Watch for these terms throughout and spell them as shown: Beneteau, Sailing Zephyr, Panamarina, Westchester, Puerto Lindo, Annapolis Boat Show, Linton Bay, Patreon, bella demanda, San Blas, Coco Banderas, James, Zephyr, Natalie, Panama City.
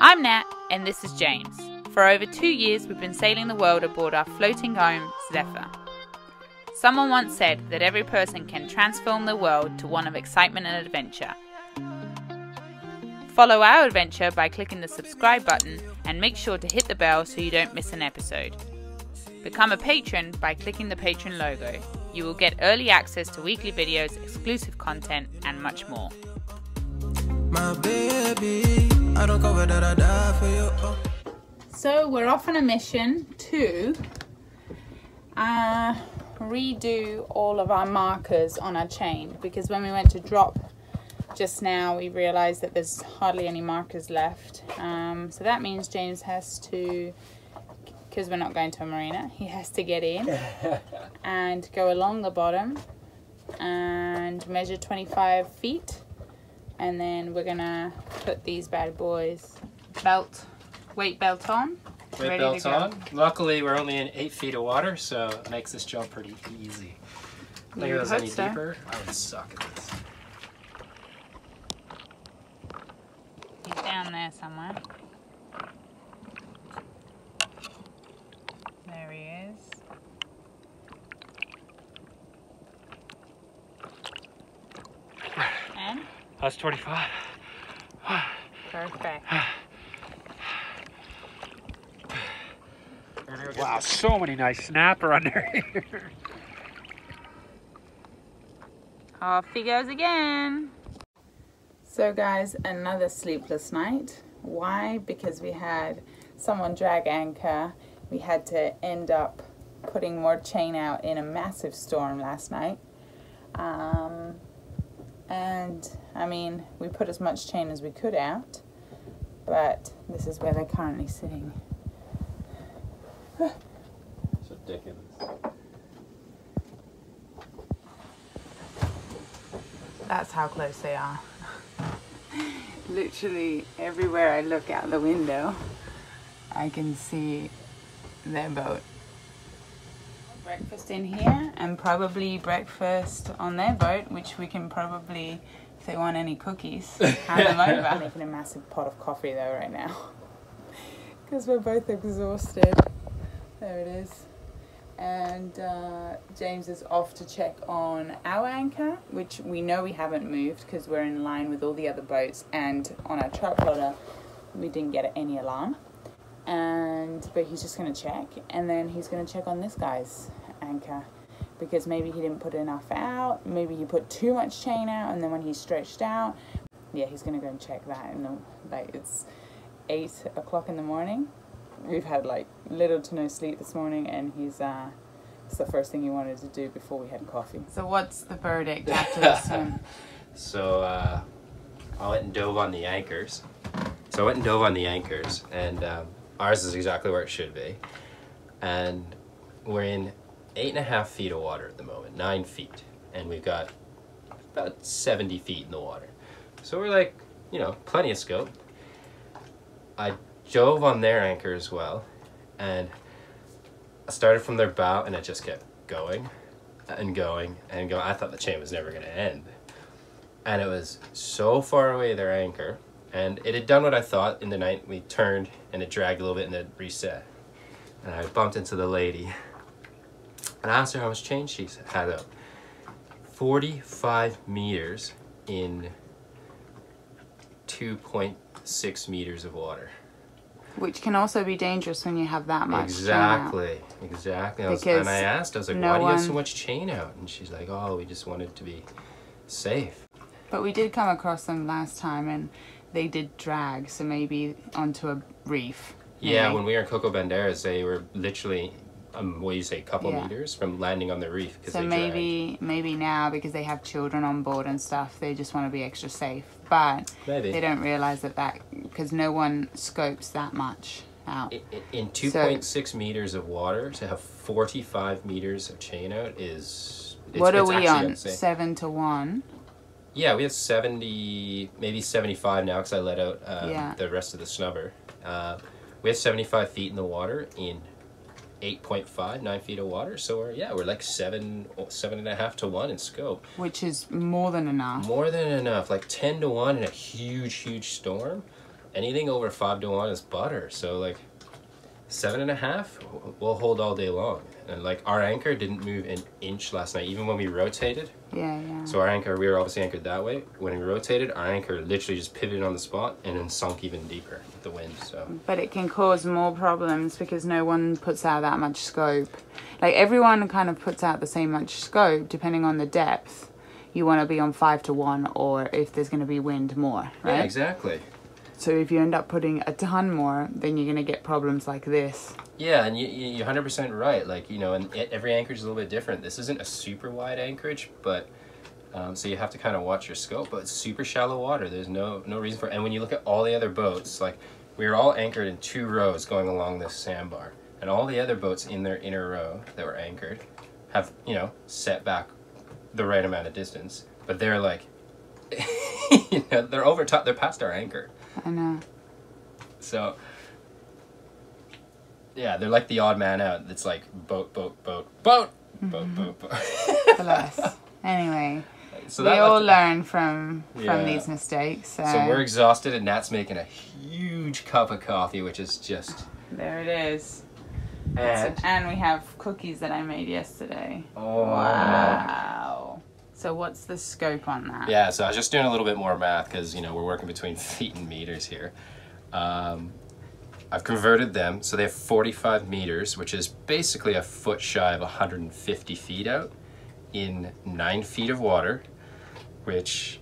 I'm Nat and this is James. For over 2 years we've been sailing the world aboard our floating home, Zephyr. Someone once said that every person can transform the world to one of excitement and adventure. Follow our adventure by clicking the subscribe button and make sure to hit the bell so you don't miss an episode. Become a patron by clicking the patron logo. You will get early access to weekly videos, exclusive content and much more. My baby, I don't cover that I die for you. Oh. So we're off on a mission to redo all of our markers on our chain, because when we went to drop just now we realized that there's hardly any markers left. So that means James has to, because we're not going to a marina, he has to get in and go along the bottom and measure 25 feet. And then we're gonna put these bad boys weight belt on. Weight belt on. Luckily we're only in 8 feet of water, so it makes this jump pretty easy. I think if it was any deeper, I would suck at this. He's down there somewhere. There he is. And? That's 25. Perfect. Wow, so many nice snapper under here. Off he goes again. So guys, another sleepless night. Why? Because we had someone drag anchor. We had to end up putting more chain out in a massive storm last night. And I mean, we put as much chain as we could out, but this is where they're currently sitting. It's ridiculous. That's how close they are. Literally everywhere I look out the window, I can see their boat. Breakfast in here and probably breakfast on their boat, which we can probably, if they want any cookies, hand them over. I'm making a massive pot of coffee though right now because we're both exhausted. There it is. And James is off to check on our anchor, which we know we haven't moved because we're in line with all the other boats, and on our trout we didn't get any alarm. But he's just going to check, and then he's going to check on this guy's anchor, because maybe he didn't put enough out, maybe he put too much chain out, and then when he stretched out, yeah, he's going to go and check that. And like, it's 8 o'clock in the morning, we've had like little to no sleep this morning, and he's it's the first thing he wanted to do before we had coffee. So what's the verdict after this swim? So I went and dove on the anchors. And ours is exactly where it should be, and we're in 8.5 feet of water at the moment, 9 feet, and we've got about 70 feet in the water, so we're like, you know, plenty of scope. I dove on their anchor as well, and I started from their bow, and it just kept going and going and going. I thought the chain was never going to end, and it was so far away, their anchor. And it had done what I thought in the night. We turned and it dragged a little bit and it reset. And I bumped into the lady. And I asked her how much change she had up. 45 meters in 2.6 meters of water. Which can also be dangerous when you have that much. Exactly, chain out. Exactly. And I asked, I was like, why do you have so much chain out? And she's like, oh, we just wanted to be safe. But we did come across them last time, and they did drag, so maybe onto a reef. Maybe. Yeah, when we were in Coco Banderas, they were literally, what do you say, a couple meters from landing on the reef. So maybe now, because they have children on board and stuff, they just want to be extra safe. But maybe they don't realize that, because no one scopes that much out. In 2.6 meters of water, to have 45 meters of chain out is... what are we on? 7 to 1? Yeah, we have 70, maybe 75 now, because I let out the rest of the snubber. We have 75 feet in the water in 8.5, 9 feet of water, so we're like seven and a half to one in scope, which is more than enough. More than enough, like 10 to 1 in a huge storm. Anything over 5 to 1 is butter. So like 7.5, we'll hold all day long. And like our anchor didn't move an inch last night, even when we rotated. Yeah. So our anchor, we were obviously anchored that way. When we rotated, our anchor literally just pivoted on the spot and then sunk even deeper with the wind. So. But it can cause more problems because no one puts out that much scope. Like everyone kind of puts out the same much scope depending on the depth. You want to be on 5 to 1, or if there's going to be wind more, right? Yeah, exactly. So if you end up putting a ton more, then you're going to get problems like this. Yeah, and you're 100% right. Like, you know, and every anchorage is a little bit different. This isn't a super wide anchorage, but so you have to kind of watch your scope. But it's super shallow water. There's no reason for it. And when you look at all the other boats, like we were all anchored in 2 rows going along this sandbar. And all the other boats in their inner row that were anchored have, you know, set back the right amount of distance. But they're like, you know, they're over top, they're past our anchor. I know. So, yeah, they're like the odd man out. It's like boat. Bless. Anyway, so we all learn from these mistakes. So we're exhausted, and Nat's making a huge cup of coffee, which is just... There it is. And we have cookies that I made yesterday. Oh. Wow. So what's the scope on that? Yeah, so I was just doing a little bit more math because, you know, we're working between feet and meters here. I've converted them, so they have 45 meters, which is basically a foot shy of 150 feet out in 9 feet of water, which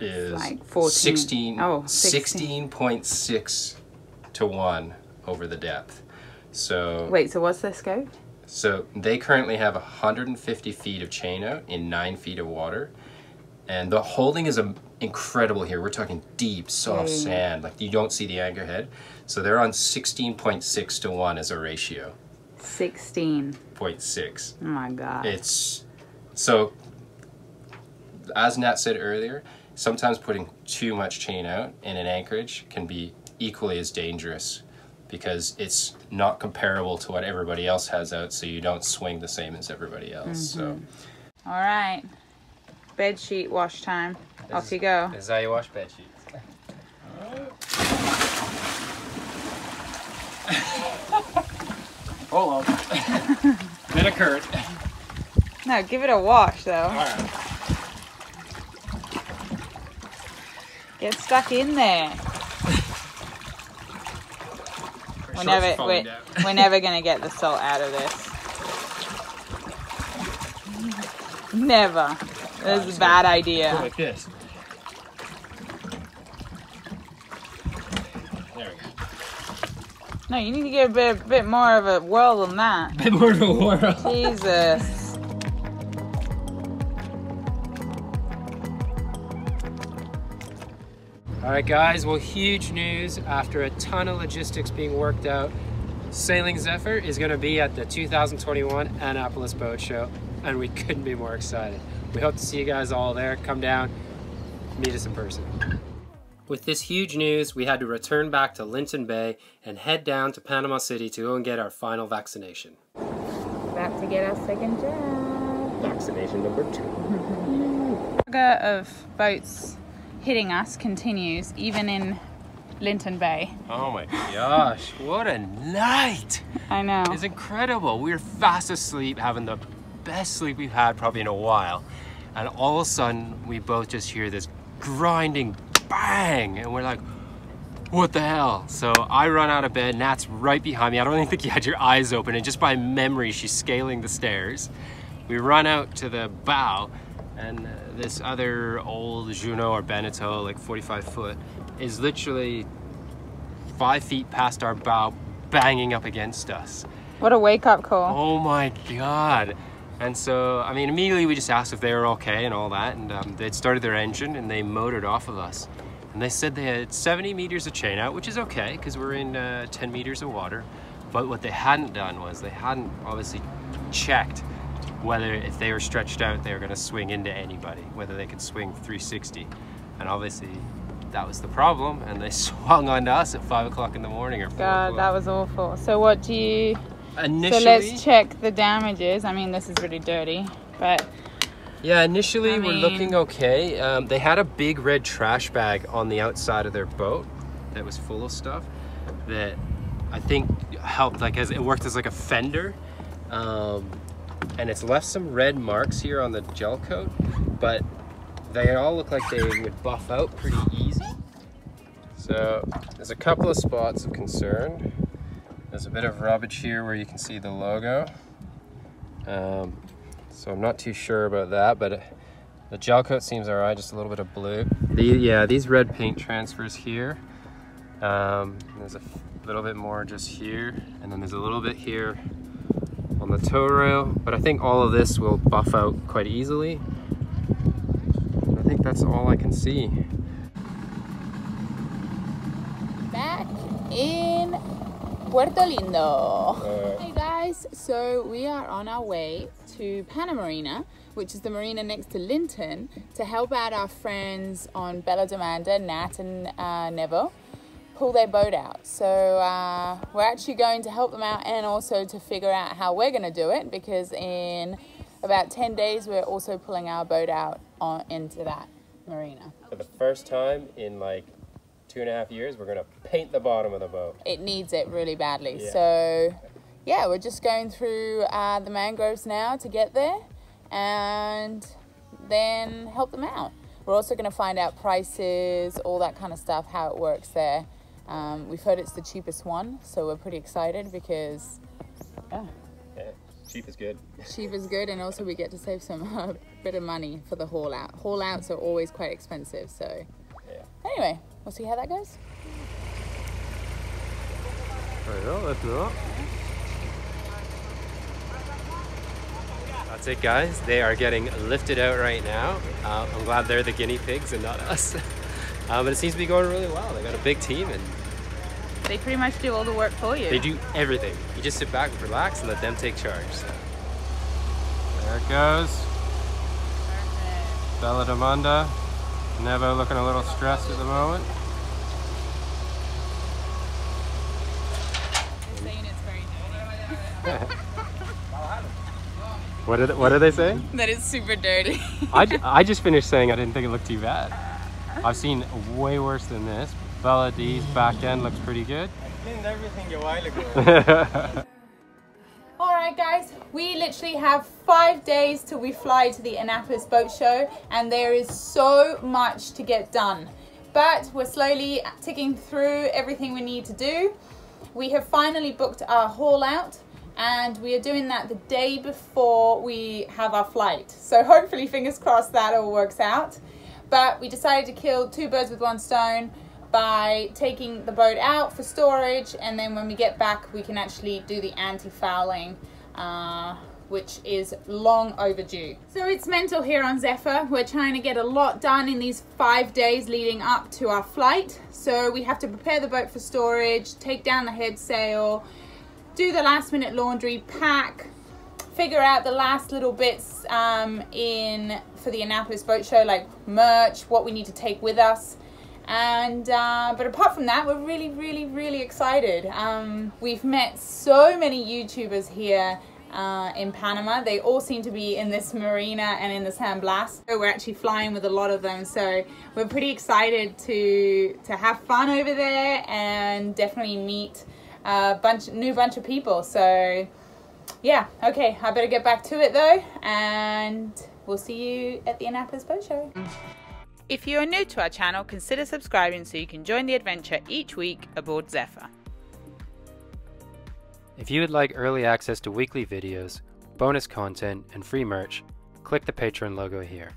is like 16.6 to 1 over the depth. So wait, so what's the scope? So they currently have 150 feet of chain out in 9 feet of water. And the holding is incredible here. We're talking deep, soft sand. Like you don't see the anchor head. So they're on 16.6 to 1 as a ratio. 16.6. Oh my God. It's so, as Nat said earlier, sometimes putting too much chain out in an anchorage can be equally as dangerous, because it's not comparable to what everybody else has out, so you don't swing the same as everybody else. So, all right, bed sheet wash time. Off you go. This is how you wash bed sheets. Hold on. It occurred. No, give it a wash though. All right. Get stuck in there. We're never going to get the salt out of this. Never. This is a bad idea. Like this. There we go. No, you need to get a bit more of a whirl than that. A bit more of a whirl. Jesus. Alright guys, well, huge news. After a ton of logistics being worked out, Sailing Zephyr is going to be at the 2021 Annapolis Boat Show, and we couldn't be more excited. We hope to see you guys all there. Come down, meet us in person. With this huge news, we had to return back to Linton Bay and head down to Panama City to go and get our final vaccination. About to get our second jab. Vaccination number 2. Of boats hitting us continues even in Linton Bay. Oh my gosh, what a night! I know. It's incredible. We were fast asleep, having the best sleep we've had probably in a while. And all of a sudden, we both just hear this grinding bang, and we're like, what the hell? So I run out of bed, Nat's right behind me. I don't even think you had your eyes open, and just by memory, she's scaling the stairs. We run out to the bow, and this other old Juno or Beneteau, like 45 foot, is literally 5 feet past our bow, banging up against us. What a wake-up call. Oh my God. And so, I mean, immediately we just asked if they were okay and all that, and they'd started their engine and they motored off of us. And they said they had 70 meters of chain out, which is okay, because we're in 10 meters of water. But what they hadn't done was they hadn't obviously checked whether if they were stretched out, they were gonna swing into anybody, whether they could swing 360. And obviously that was the problem, and they swung onto us at 5 o'clock in the morning or 4 o'clock. God, that was awful. So what do you, Initially, so let's check the damages. I mean, this is really dirty, but yeah, initially we're looking okay. They had a big red trash bag on the outside of their boat that was full of stuff that I think helped, like, as it worked as like a fender, and it's left some red marks here on the gel coat, but they all look like they would buff out pretty easy. So there's a couple of spots of concern. There's a bit of rubbish here where you can see the logo. So I'm not too sure about that, but the gel coat seems all right, just a little bit of blue. These red paint transfers here. There's a little bit more just here, and then there's a little bit here on the tow rail, but I think all of this will buff out quite easily. I think that's all I can see. Back in Puerto Lindo. Hey guys, so we are on our way to Panamarina, which is the marina next to Linton, to help out our friends on Bella Demanda, Nat and Neville, pull their boat out. So we're actually going to help them out, and also to figure out how we're going to do it, because in about 10 days we're also pulling our boat out into that marina. For the first time in like 2.5 years, we're gonna paint the bottom of the boat. It needs it really badly. Yeah. So yeah, we're just going through the mangroves now to get there and then help them out. We're also gonna find out prices, all that kind of stuff, how it works there. We've heard it's the cheapest one, so we're pretty excited because yeah, cheap is good. Cheap is good, and also we get to save some bit of money for the haul out. Haul outs are always quite expensive, so yeah. Anyway, we'll see how that goes. That's it, guys. They are getting lifted out right now. I'm glad they're the guinea pigs and not us. But it seems to be going really well. They got a big team, and they pretty much do all the work for you. They do everything. You just sit back and relax and let them take charge. So. There it goes. Perfect. Bella Demanda. Nevo looking a little stressed at the moment. They're saying it's very dirty. What are they saying? That it's super dirty. I just finished saying I didn't think it looked too bad. I've seen way worse than this. Bella D's back end looks pretty good. I cleaned everything a while ago. Alright guys, we literally have 5 days till we fly to the Annapolis Boat Show, and there is so much to get done. But we're slowly ticking through everything we need to do. We have finally booked our haul out, and we are doing that the day before we have our flight. So hopefully, fingers crossed, that all works out. But we decided to kill two birds with one stone by taking the boat out for storage, and then when we get back we can actually do the anti-fouling, which is long overdue. So it's mental here on Zephyr. We're trying to get a lot done in these 5 days leading up to our flight. So we have to prepare the boat for storage, take down the head sail, do the last minute laundry, pack, figure out the last little bits for the Annapolis Boat Show, like merch, what we need to take with us. And but apart from that, we're really excited. We've met so many YouTubers here in Panama. They all seem to be in this marina and in the San Blas. So we're actually flying with a lot of them, so we're pretty excited to have fun over there and definitely meet a new bunch of people. So yeah, okay, I better get back to it though, and we'll see you at the Annapolis Boat Show. If you are new to our channel, consider subscribing so you can join the adventure each week aboard Zephyr. If you would like early access to weekly videos, bonus content, and free merch, click the Patreon logo here.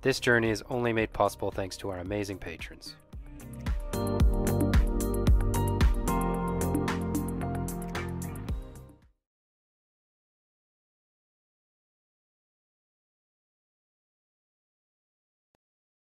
This journey is only made possible thanks to our amazing patrons.